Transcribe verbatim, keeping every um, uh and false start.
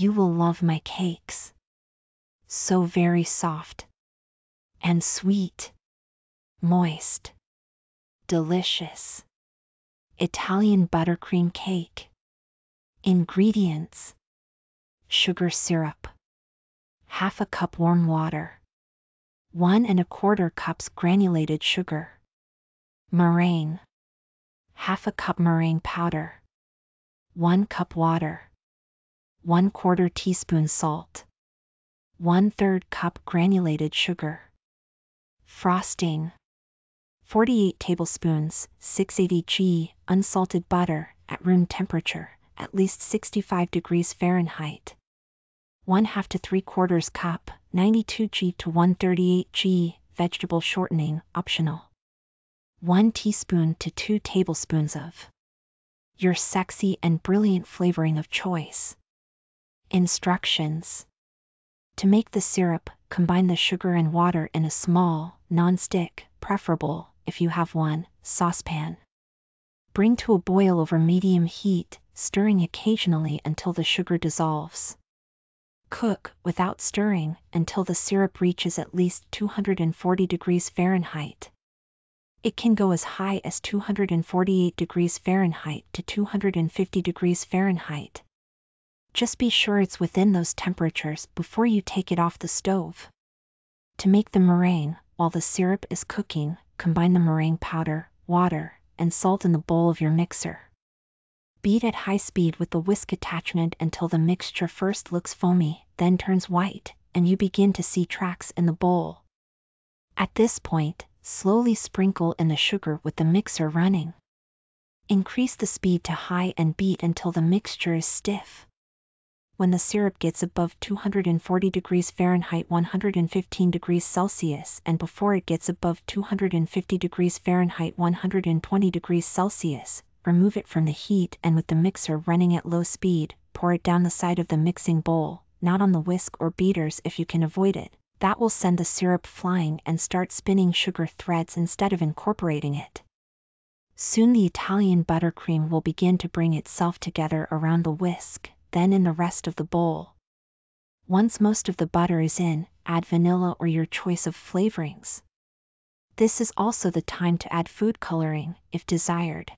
You will love my cakes. So very soft and sweet, moist, delicious. Italian buttercream cake. Ingredients: sugar syrup, half a cup warm water, one and a quarter cups granulated sugar, meringue, half a cup meringue powder, one cup water, one quarter teaspoon salt, one third cup granulated sugar. Frosting: forty-eight tablespoons, six hundred eighty grams, unsalted butter, at room temperature, at least sixty-five degrees Fahrenheit. one half to three quarters cup, ninety-two grams to one hundred thirty-eight grams, vegetable shortening, optional. one teaspoon to two tablespoons of your sexy and brilliant flavoring of choice. Instructions. To make the syrup, combine the sugar and water in a small, non-stick, preferable, if you have one, saucepan. Bring to a boil over medium heat, stirring occasionally until the sugar dissolves. Cook, without stirring, until the syrup reaches at least two hundred forty degrees Fahrenheit. It can go as high as two hundred forty-eight degrees Fahrenheit to two hundred fifty degrees Fahrenheit. Just be sure it's within those temperatures before you take it off the stove. To make the meringue, while the syrup is cooking, combine the meringue powder, water, and salt in the bowl of your mixer. Beat at high speed with the whisk attachment until the mixture first looks foamy, then turns white, and you begin to see tracks in the bowl. At this point, slowly sprinkle in the sugar with the mixer running. Increase the speed to high and beat until the mixture is stiff. When the syrup gets above two hundred forty degrees Fahrenheit, one hundred fifteen degrees Celsius, and before it gets above two hundred fifty degrees Fahrenheit, one hundred twenty degrees Celsius, remove it from the heat and with the mixer running at low speed, pour it down the side of the mixing bowl, not on the whisk or beaters if you can avoid it. That will send the syrup flying and start spinning sugar threads instead of incorporating it. Soon the Italian buttercream will begin to bring itself together around the whisk, then in the rest of the bowl. Once most of the butter is in, add vanilla or your choice of flavorings. This is also the time to add food coloring, if desired.